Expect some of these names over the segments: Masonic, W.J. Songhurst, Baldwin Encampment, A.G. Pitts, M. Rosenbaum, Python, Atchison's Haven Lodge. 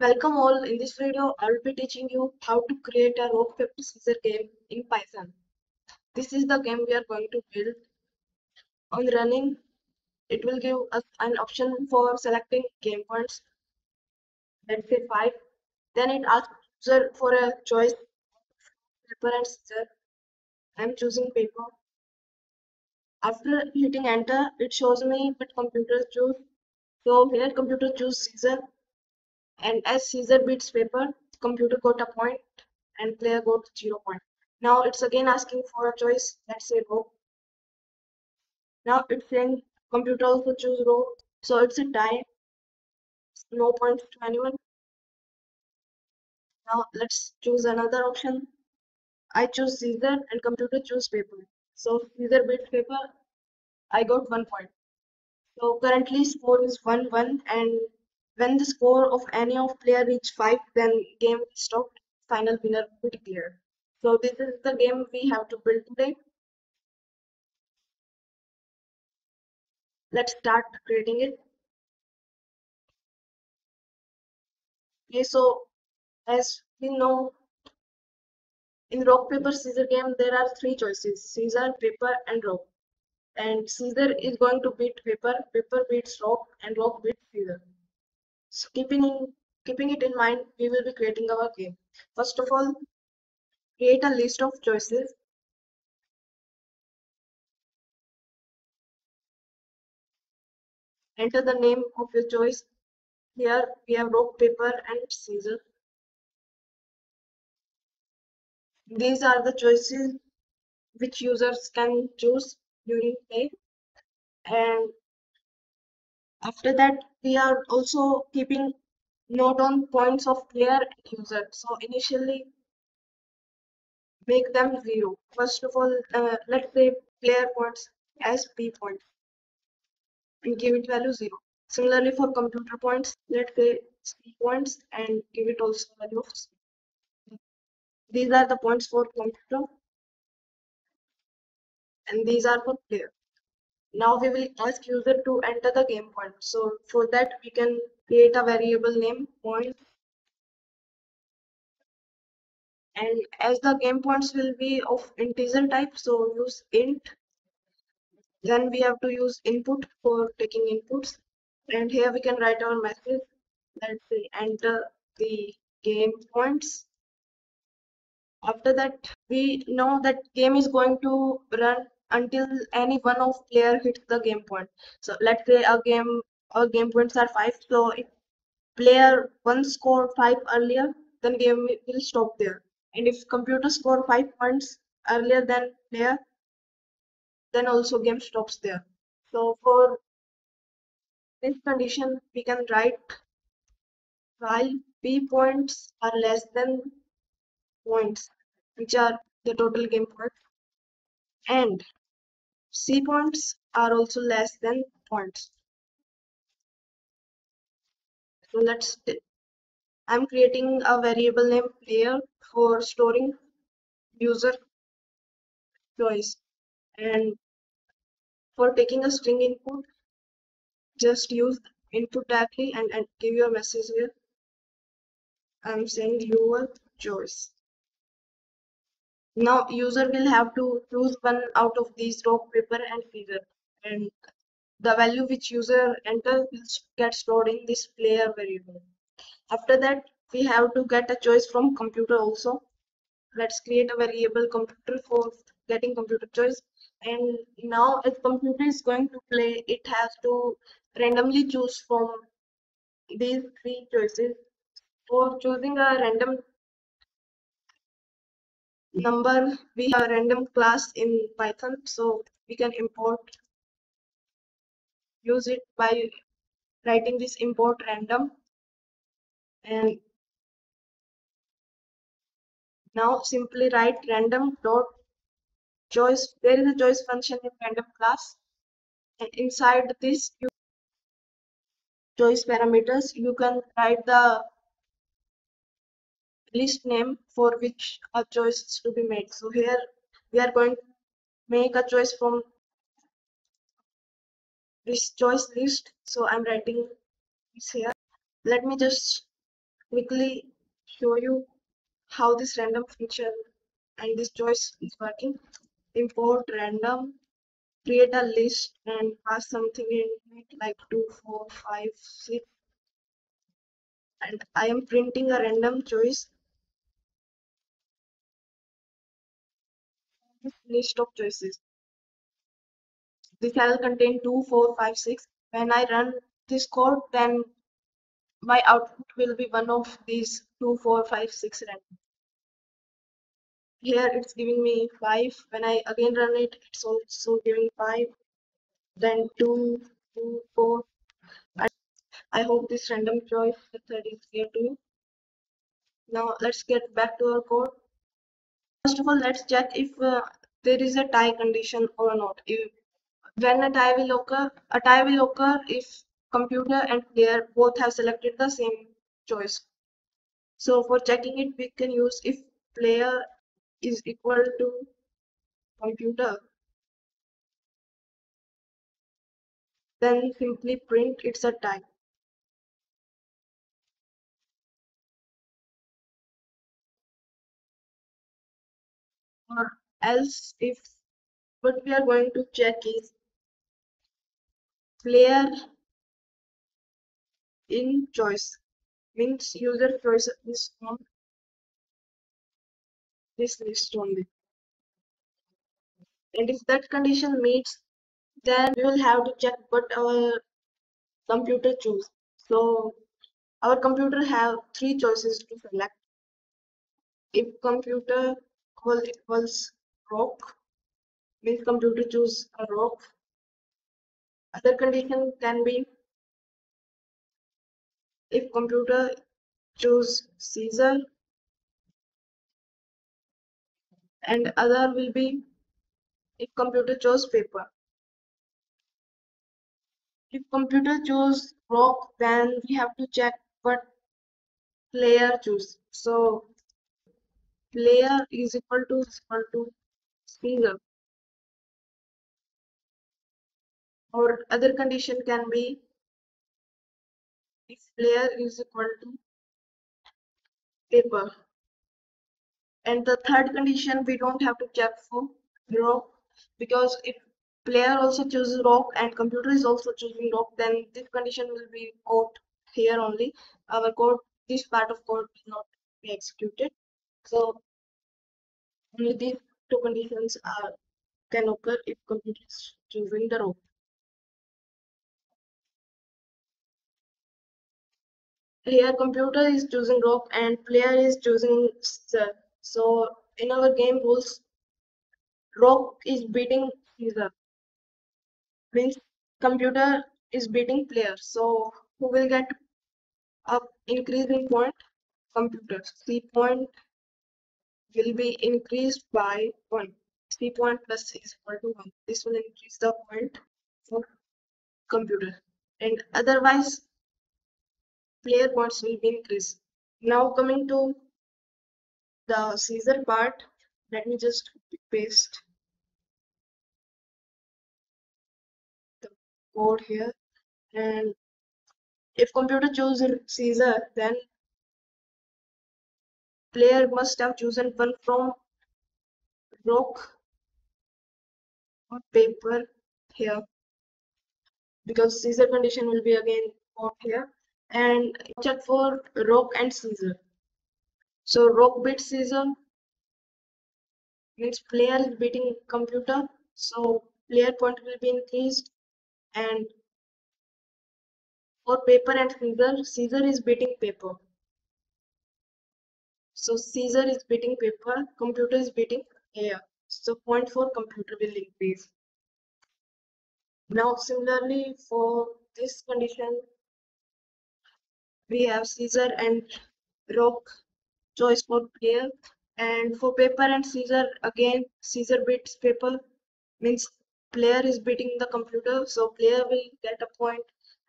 Welcome all. In this video, I will be teaching you how to create a rock paper scissors game in Python. This is the game we are going to build. On running, it will give us an option for selecting game points. Let's say 5. Then it asks user for a choice of paper and scissors. I am choosing paper. After hitting enter, it shows me what computer choose. So here computer choose scissors. And as scissor beats paper, computer got a point and player got 0 point. Now it's again asking for a choice. Let's say row. Now it's saying computer also choose row. So it's a tie. No points to anyone. Now let's choose another option. I choose scissor and computer choose paper. So scissor beats paper. I got 1 point. So currently score is 1-1 and when the score of any of player reach 5, then game is stopped. Final winner will be declared. So this is the game we have to build today. Let's start creating it. Okay, so as we know, in rock paper scissors game there are 3 choices: scissor, paper, and rock. And scissor is going to beat paper, paper beats rock, and rock beats scissor. So keeping it in mind, we will be creating our game. First of all, create a list of choices. Enter the name of your choice. Here we have rock, paper, and scissors. These are the choices which users can choose during play. And after that, we are also keeping note on points of player and user. So initially, make them 0. First of all, let's say player points as P point and give it value 0. Similarly for computer points, let's say C points and give it also value of C. These are the points for computer and these are for player. Now we will ask user to enter the game point. So for that we can create a variable name point. And as the game points will be of integer type, so use int. Then we have to use input for taking inputs. And here we can write our message. Let's say enter the game points. After that, we know that game is going to run until any one of player hits the game point. So let's say our game points are 5. So if player 1 scored 5 earlier, then game will stop there. And if computer score 5 points earlier than player, then also game stops there. So for this condition, we can write while p points are less than points, which are the total game points, and C points are also less than points. So I'm creating a variable named player for storing user choice, and for taking a string input, just use input directly and give your message here. I'm saying your choice. Now user will have to choose one out of these rock, paper, and scissors, and the value which user enters will get stored in this player variable. After that, we have to get a choice from computer also. Let's create a variable computer for getting computer choice. And now if computer is going to play, it has to randomly choose from these 3 choices. For choosing a random number, we have a random class in Python, so we can use it by writing this import random. And now simply write random dot choice. There is a choice function in random class, and inside this choice parameters you can write the list name for which a choice is to be made. So here we are going to make a choice from this choice list. So I'm writing this here. Let me just quickly show you how this random feature and this choice is working. Import random, create a list and pass something in it like 2, 4, 5, 6. And I am printing a random choice. This list of choices. This will contain 2, 4, 5, 6. When I run this code, then my output will be one of these 2, 4, 5, 6 random. Here it's giving me 5. When I again run it, it's also giving 5. Then 2, 2, 4. I hope this random choice method is clear to you. Now let's get back to our code. First of all, let's check if there is a tie condition or not. When a tie will occur if computer and player both have selected the same choice. So for checking it, we can use if player is equal to computer, then simply print it's a tie. Or else, if what we are going to check is player in choice, means user choice is on this list only, and if that condition meets, then we will have to check what our computer choose. So our computer have 3 choices to select. If computer equals rock, means computer choose a rock. Other condition can be if computer choose Caesar, and other will be if computer chose paper. If computer chose rock, then we have to check what player choose. So player is equal to Caesar. Or other condition can be if player is equal to paper. And the third condition we don't have to check for rock, because if player also chooses rock and computer is also choosing rock, then this condition will be caught here only. Our code, this part of code will not be executed. So only these 2 conditions can occur if computer is choosing the rock. Here computer is choosing rock and player is choosing Caesar. So in our game rules, rock is beating Caesar, means computer is beating player. So who will get an increase in point? Computer. C point will be increased by 1. C point plus is equal to 1. This will increase the point for computer, and otherwise player points will be increased. Now coming to the Caesar part, let me just paste the code here. And if computer chooses Caesar, then player must have chosen one from rock or paper here, because Caesar condition will be again caught here. And check for rock and Caesar. So rock beats Caesar, means player is beating computer, so player point will be increased. And for paper and Caesar, Caesar is beating paper, so Caesar is beating paper, computer is beating air, so point for computer will increase. Now similarly for this condition, we have Caesar and rock choice for player, and for paper and Caesar, again Caesar beats paper, means player is beating the computer, so player will get a point.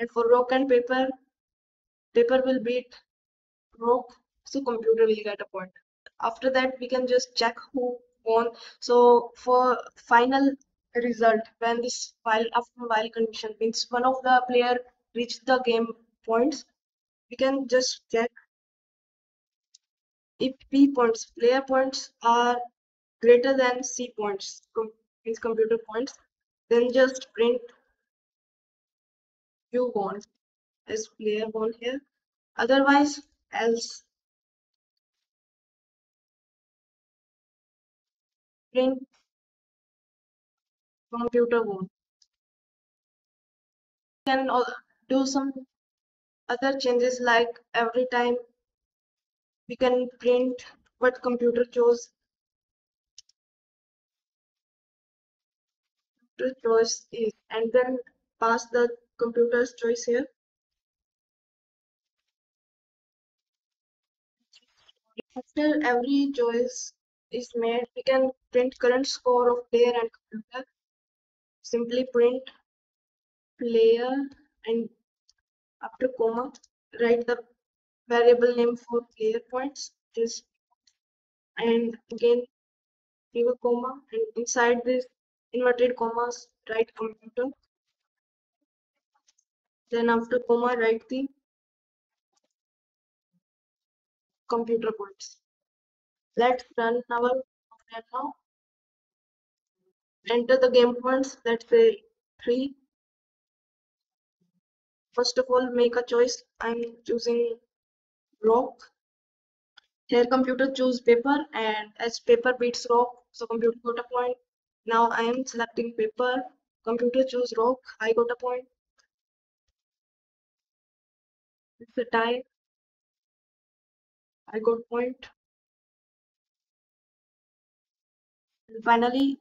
And for rock and paper, paper will beat rock, so computer will get a point. After that, we can just check who won. So for final result, when this after while condition, means one of the player reached the game points, we can just check if P points, player points, are greater than C points, means computer points, then just print you won as player won here, otherwise else print computer won. You can do some other changes, like every time we can print what computer chose. Choice is, and then pass the computer's choice here. After every choice is made, we can print current score of player and computer. Simply print player and after comma write the variable name for player points, this, and again give a comma, and inside this inverted commas write computer, then after comma write the computer points. Let's run our program now. Enter the game points, let's say 3. First of all, make a choice. I'm choosing rock. Here computer choose paper, and as paper beats rock, so computer got a point. Now I am selecting paper, computer choose rock, I got a point. It's a tie, I got point. And finally,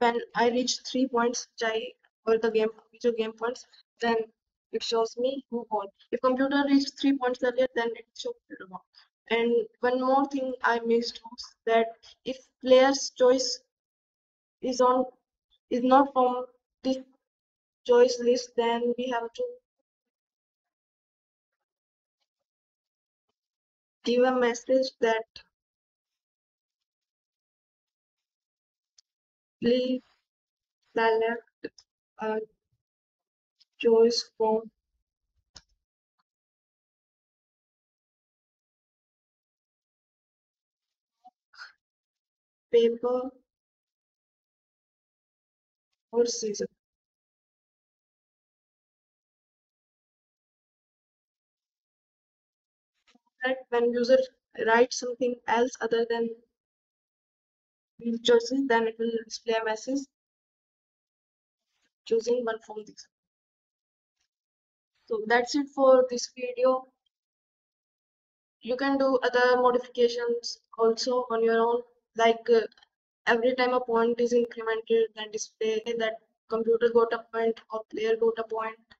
when I reach 3 points, which I or the game, which are game points, then it shows me who won. If computer reached 3 points earlier, then it shows computer won. And one more thing I missed was that if player's choice is not from this choice list, then we have to give a message that please select a choice from paper or season. That when user writes something else other than these choices, then it will display a message choosing one from these. So that's it for this video. You can do other modifications also on your own, like every time a point is incremented, then display that computer got a point or player got a point.